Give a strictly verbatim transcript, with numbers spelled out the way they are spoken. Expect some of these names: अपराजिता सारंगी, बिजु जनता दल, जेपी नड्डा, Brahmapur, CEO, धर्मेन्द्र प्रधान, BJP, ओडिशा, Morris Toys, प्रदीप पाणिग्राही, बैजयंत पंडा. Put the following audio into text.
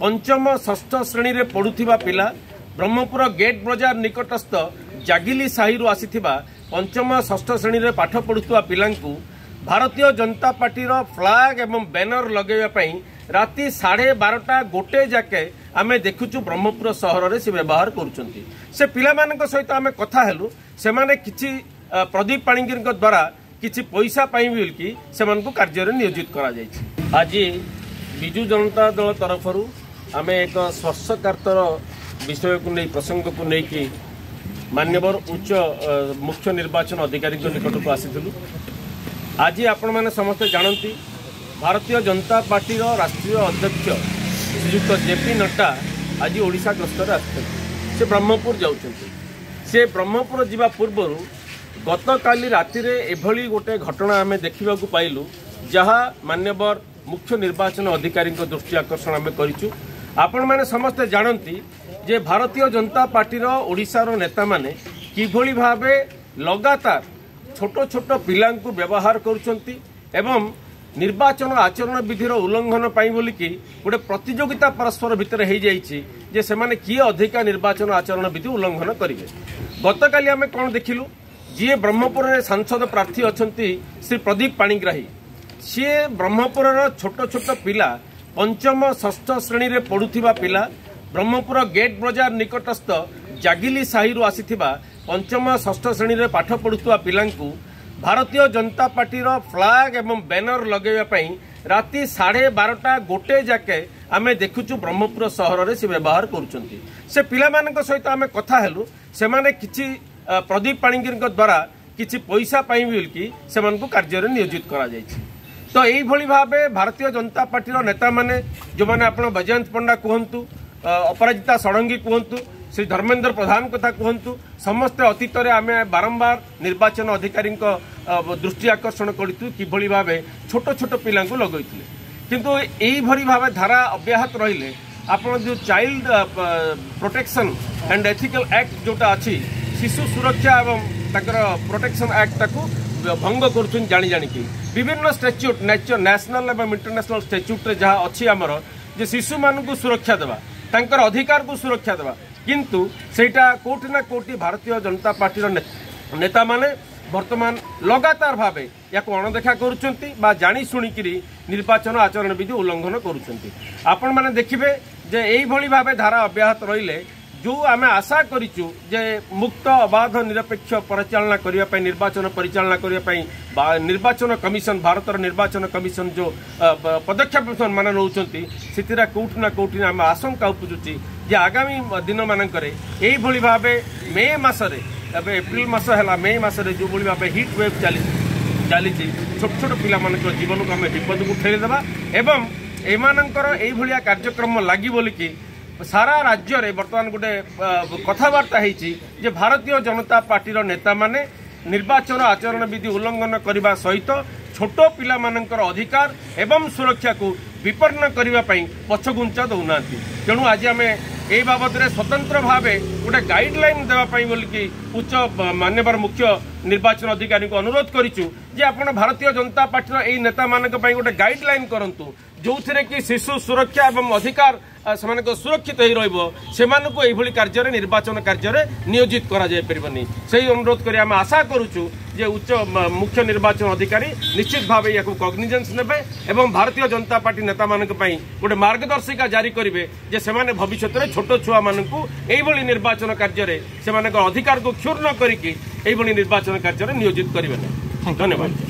पंचम षष्ठ श्रेणी में पढ़ुवा पिला ब्रह्मपुर गेट बजार निकटस्थ जागिली साहिरु आसीथिबा पंचम षष्ठ श्रेणी में पाठ पढ़ुवा पिलांकु भारतीय जनता पार्टी फ्लाग एवं बैनर लगेवाई राति साढ़े बारटा गोटे जाके आम देखुचु ब्रह्मपुर सहर से व्यवहार करुँच से पिला सहित आम कथा हेलु से माने किछि प्रदीप पाणिग्राही द्वारा किछि पैसा पाई से कार्य नियोजित कर आज बिजु जनता दल तरफ आम एक स्पर्शकातर विषय को नहीं प्रसंग को लेकिन मान्यवर उच्च मुख्य निर्वाचन अधिकारी निकट को आसीलु आज आपण मैंने समस्ते जानती भारतीय जनता पार्टी राष्ट्रीय अध्यक्ष श्रीयुक्त जेपी नड्डा आज ओडिशा गस्तर से ब्रह्मपुर जा ब्रह्मपुर जावा पूर्व गत काली राति एभली गोटे घटना आम देखा पाइलु जहा मान्यवर मुख्य निर्वाचन अधिकारी दृष्टि आकर्षण आम करूँ आपण मैंने समस्ते जानती जे भारतीय जनता पार्टी ओडिशार नेता माने किभली भावे लगातार छोटो छोटो पिलांकु व्यवहार करुछंती एवं निर्वाचन आचरण विधिर उल्लंघन पाई बोलिकी गोटे प्रतियोगिता परस्पर भितर हो जाइए जे सेमाने किए अधिका निर्वाचन आचरण विधि उल्लंघन करेंगे। गतकाली आम कौन देखिलु जी ब्रह्मपुर सांसद प्रार्थी अच्छा श्री प्रदीप पाणिग्राही सी ब्रह्मपुर छोट छोट पिला पंचम षष्ठ श्रेणी में पढ़ुवा पिला ब्रह्मपुर गेट बजार निकटस्थ जागिली साहिरु आसीथिबा पंचम षष्ठ श्रेणी में पाठ पढ़ुवा पिलांकु भारतीय जनता पार्टी फ्लाग एवं बैनर लगेवाई राति साढ़े बारटा गोटे जाके आम देखुचु ब्रह्मपुर सहर से व्यवहार करुँच से पिला सहित आम कथा हेलु से माने किछि प्रदीप पाणिग्राही द्वारा किछि पैसा पाई से कार्य नियोजित करा जाइछि। तो यही भाव भारतीय जनता पार्टी नेता माने जो माने आपण बैजयंत पंडा कहतु अपराजिता सारंगी कहतु श्री धर्मेन्द्र प्रधान कथा कहतु समस्ते अतीत आम बारंबार निर्वाचन अधिकारी दृष्टि आकर्षण करूँ किभली भाव छोट छोट पिला लगे किंतु यही भाव धारा अव्याहत रहिले आपन जो child protection and ethical act जोटा अच्छी शिशु सुरक्षा एवं प्रोटेक्शन एक्ट ताकू भंग कर जानी जानिकी विभिन्न स्टैच्यूट नेशनल एवं इंटरनेशनल स्टैच्यूट जहाँ अच्छी आमर जे शिशु मानू सुरक्षा देवा तांकर अधिकार को सुरक्षा देवा किंतु सेटा कोटि ना कोटि भारतीय जनता पार्टी ने, नेता माने वर्तमान लगातार भावे या अणदेखा करुँचंती बा जानी सुनी करी निर्वाचन आचरण विधि उल्लंघन करुँचंती। आपण माने देखिबे जे एई भली भावे धारा अव्याहत रहिले जो आम आशा करिचु जे मुक्त अबाध निरपेक्ष परिचालना करिया पई निर्वाचन परिचालना करिया पई निर्वाचन कमिशन भारतर निर्वाचन कमिशन जो पदक्षेप माने नउचंती सेतिरा कोठना कोठना आम आशंका उपजुची जे आगामी दिन मानकरे एई भली भाबे मे मासरे एबे एप्रिल मास हला मे मासरे जो भली भाबे हिट वेव चली चली छोट छोट पिला मानकर जीवन को आम विपद को ठेले देबा एवं एमानकर एई भलिया कार्यक्रम लागि बोली कि सारा राज्य रे बर्तमान गोटे कथबार्ता होती जे भारतीय जनता पार्टी नेता माने निर्वाचन आचरण विधि उल्लंघन करने सहित छोट पिला मानकर अधिकार एवं सुरक्षा को विपन्न करने पछगुंचा दौना तेणु आज आम ए बाबत रे स्वतंत्र भावे गोटे गाइडलाइन देवाई बोलिकी उच्च मान्यवर मुख्य निर्वाचन अधिकारी को अनुरोध करूँ जे आपड़ भारतीय जनता पार्टी यही नेता मानक गोटे गाइडलाइन करूँ जो थे कि शिशु सुरक्षा एवं अधिकार से सुरक्षित ही रोभली कार्य निर्वाचन कार्य नियोजित करापरनी से अनुरोध करें आम आशा करूँ जे उच्च मुख्य निर्वाचन अधिकारी निश्चित भाव या कग्निजेन्स ने भारतीय जनता पार्टी नेता मानक गोटे मार्गदर्शिका जारी करेंगे जे से भविष्य में छोट छुआ मानी निर्वाचन कार्य अधिकार को क्षुर्ण करके निर्वाचन कार्य नियोजित करेंगे। धन्यवाद।